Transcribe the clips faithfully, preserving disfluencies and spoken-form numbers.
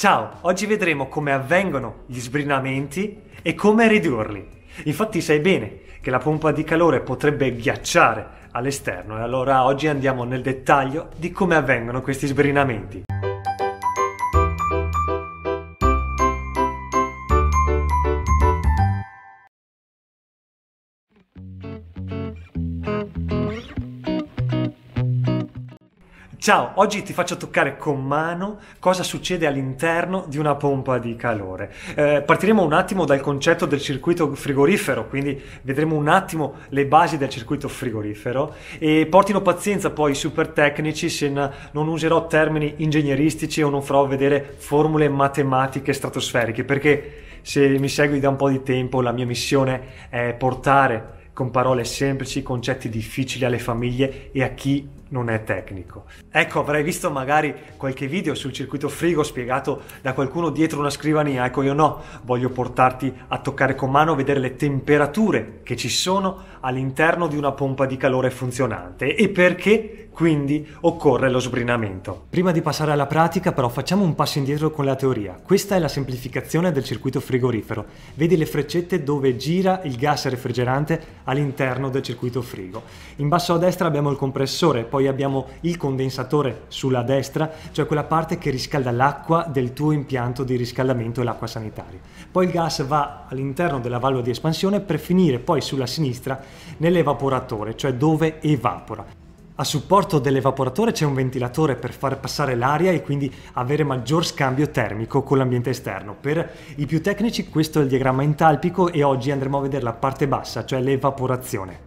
Ciao, oggi vedremo come avvengono gli sbrinamenti e come ridurli. Infatti sai bene che la pompa di calore potrebbe ghiacciare all'esterno e allora oggi andiamo nel dettaglio di come avvengono questi sbrinamenti. Ciao, oggi ti faccio toccare con mano cosa succede all'interno di una pompa di calore. Eh, partiremo un attimo dal concetto del circuito frigorifero, quindi vedremo un attimo le basi del circuito frigorifero e portino pazienza poi i super tecnici se non userò termini ingegneristici o non farò vedere formule matematiche stratosferiche, perché se mi segui da un po' di tempo la mia missione è portare con parole semplici concetti difficili alle famiglie e a chi non è tecnico. Ecco, avrai visto magari qualche video sul circuito frigo spiegato da qualcuno dietro una scrivania. Ecco, io no, voglio portarti a toccare con mano, vedere le temperature che ci sono all'interno di una pompa di calore funzionante e perché quindi occorre lo sbrinamento. Prima di passare alla pratica però facciamo un passo indietro con la teoria. Questa è la semplificazione del circuito frigorifero. Vedi le freccette dove gira il gas refrigerante all'interno del circuito frigo. In basso a destra abbiamo il compressore, poi Poi abbiamo il condensatore sulla destra, cioè quella parte che riscalda l'acqua del tuo impianto di riscaldamento e l'acqua sanitaria. Poi il gas va all'interno della valvola di espansione per finire poi sulla sinistra nell'evaporatore, cioè dove evapora. A supporto dell'evaporatore c'è un ventilatore per far passare l'aria e quindi avere maggior scambio termico con l'ambiente esterno. Per i più tecnici questo è il diagramma entalpico e oggi andremo a vedere la parte bassa, cioè l'evaporazione.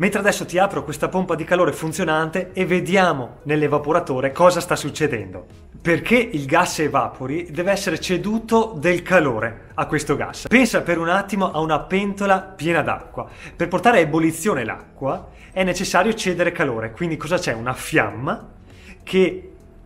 Mentre adesso ti apro questa pompa di calore funzionante e vediamo nell'evaporatore cosa sta succedendo. Perché il gas evapori deve essere ceduto del calore a questo gas. Pensa per un attimo a una pentola piena d'acqua. Per portare a ebollizione l'acqua è necessario cedere calore, quindi cosa c'è? Una fiamma che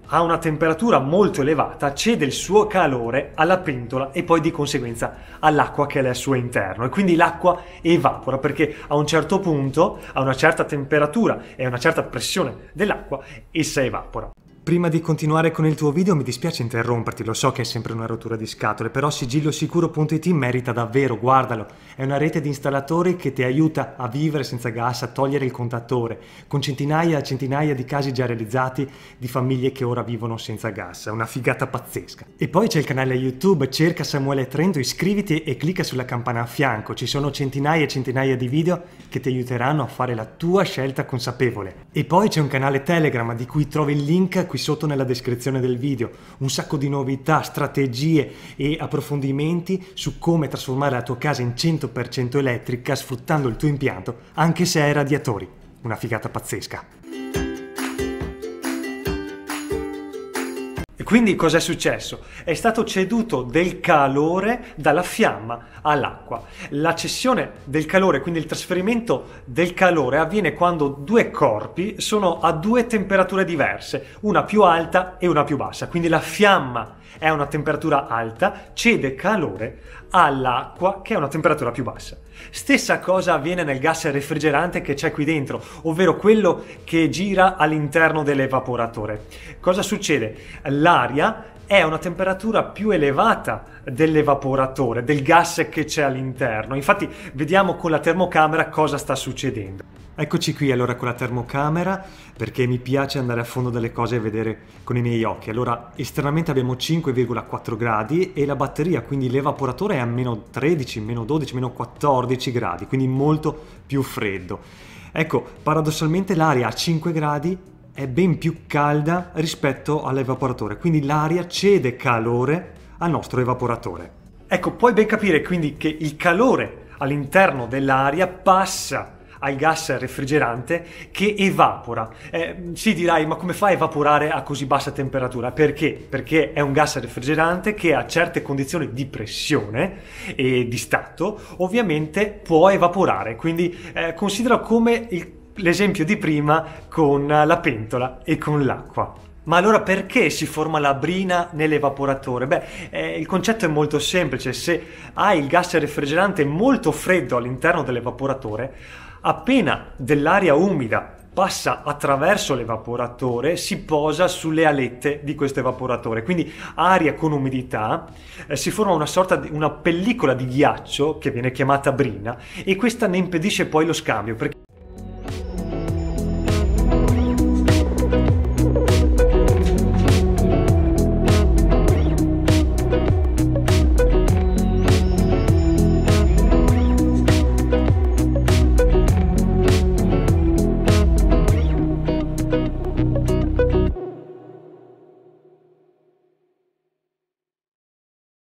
a una temperatura molto elevata cede il suo calore alla pentola e poi di conseguenza all'acqua che è al suo interno, e quindi l'acqua evapora perché a un certo punto, a una certa temperatura e a una certa pressione dell'acqua, essa evapora. Prima di continuare con il tuo video mi dispiace interromperti, lo so che è sempre una rottura di scatole, però sigillo sicuro punto it merita davvero, guardalo. È una rete di installatori che ti aiuta a vivere senza gas, a togliere il contatore, con centinaia e centinaia di casi già realizzati di famiglie che ora vivono senza gas, è una figata pazzesca. E poi c'è il canale YouTube, cerca Samuele Trento, iscriviti e clicca sulla campana a fianco, ci sono centinaia e centinaia di video che ti aiuteranno a fare la tua scelta consapevole. E poi c'è un canale Telegram di cui trovi il link qui sotto nella descrizione del video, un sacco di novità, strategie e approfondimenti su come trasformare la tua casa in cento per cento elettrica sfruttando il tuo impianto anche se hai radiatori, una figata pazzesca. E quindi cos'è successo? È stato ceduto del calore dalla fiamma all'acqua. La cessione del calore, quindi il trasferimento del calore, avviene quando due corpi sono a due temperature diverse, una più alta e una più bassa. Quindi la fiamma è a una temperatura alta, cede calore all'acqua che è a una temperatura più bassa. Stessa cosa avviene nel gas refrigerante che c'è qui dentro, ovvero quello che gira all'interno dell'evaporatore. Cosa succede? L'aria è a una temperatura più elevata dell'evaporatore, del gas che c'è all'interno. Infatti vediamo con la termocamera cosa sta succedendo. Eccoci qui allora con la termocamera, perché mi piace andare a fondo delle cose e vedere con i miei occhi. Allora esternamente abbiamo cinque virgola quattro gradi e la batteria, quindi l'evaporatore, è a meno tredici, meno dodici, meno quattordici gradi, quindi molto più freddo. Ecco, paradossalmente l'aria a cinque gradi è ben più calda rispetto all'evaporatore, quindi l'aria cede calore al nostro evaporatore. Ecco, puoi ben capire quindi che il calore all'interno dell'aria passa al gas refrigerante che evapora. Eh, sì, dirai, ma come fa a evaporare a così bassa temperatura? Perché? Perché è un gas refrigerante che a certe condizioni di pressione e di stato ovviamente può evaporare, quindi eh, considera come il l'esempio di prima con la pentola e con l'acqua. Ma allora perché si forma la brina nell'evaporatore? Beh, eh, il concetto è molto semplice. Se hai il gas refrigerante molto freddo all'interno dell'evaporatore, appena dell'aria umida passa attraverso l'evaporatore, si posa sulle alette di questo evaporatore, quindi aria con umidità, eh, si forma una sorta di una pellicola di ghiaccio che viene chiamata brina, e questa ne impedisce poi lo scambio, perché